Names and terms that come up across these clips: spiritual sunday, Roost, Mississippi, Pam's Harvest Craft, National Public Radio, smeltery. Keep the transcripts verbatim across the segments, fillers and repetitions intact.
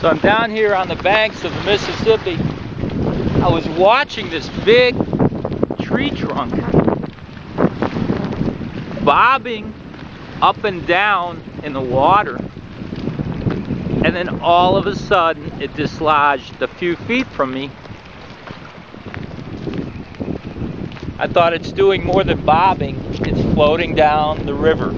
So I'm down here on the banks of the Mississippi. I was watching this big tree trunk bobbing up and down in the water, and then all of a sudden it dislodged a few feet from me. I thought it's doing more than bobbing, it's floating down the river.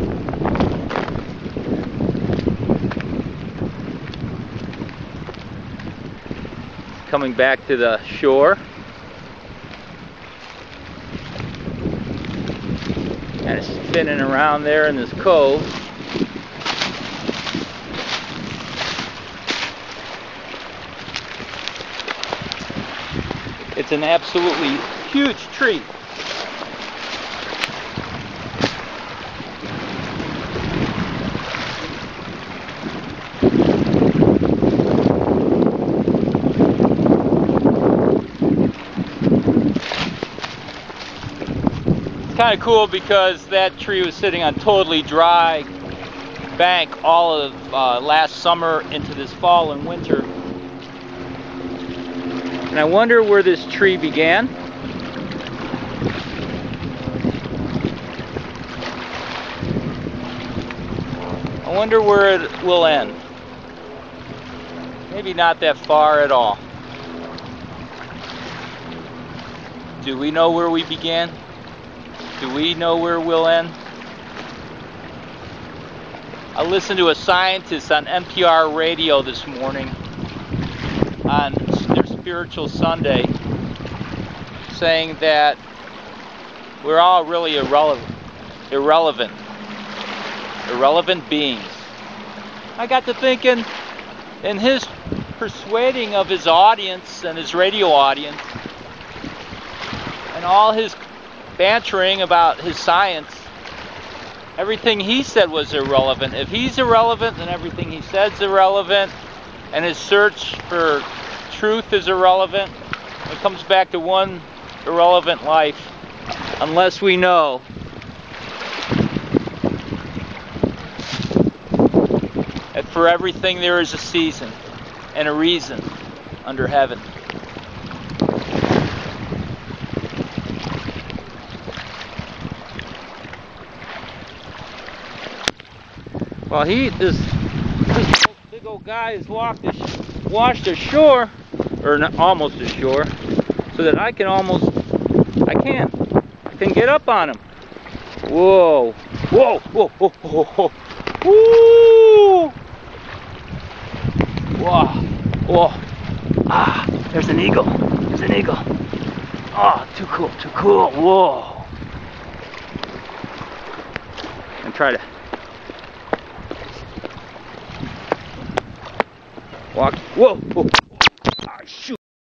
Coming back to the shore. And it's spinning around there in this cove. It's an absolutely huge tree. Kind of cool because that tree was sitting on totally dry bank all of uh, last summer into this fall and winter. And I wonder where this tree began. I wonder where it will end. Maybe not that far at all. Do we know where we began? Do we know where we'll end? I listened to a scientist on N P R radio this morning on their Spiritual Sunday saying that we're all really irrelevant, irrelevant, irrelevant beings. I got to thinking, in his persuading of his audience and his radio audience and all his bantering about his science, everything he said was irrelevant. If he's irrelevant, then everything he said's irrelevant, and his search for truth is irrelevant. It comes back to one irrelevant life, unless we know that for everything there is a season and a reason under heaven. Well, he, this, this big old guy has walked, washed ashore, or not, almost ashore, so that I can almost, I can, I can get up on him. Whoa, whoa, whoa, whoa, whoa, whoa, woo! Whoa, whoa, ah, there's an eagle, there's an eagle. Oh, too cool, too cool, whoa. And try to walk. Whoa, whoa,